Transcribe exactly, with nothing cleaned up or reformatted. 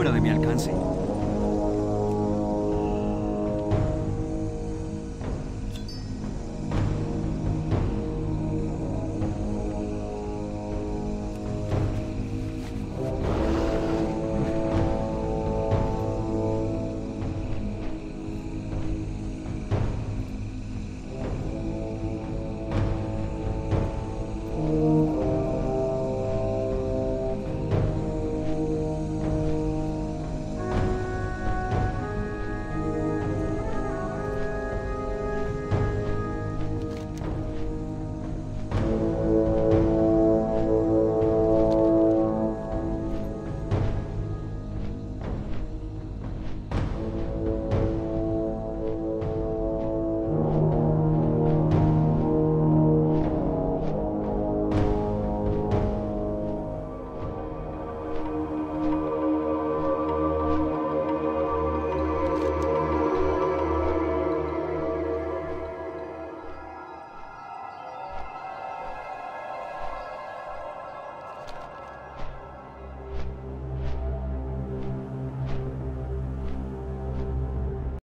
fuera de mi alcance.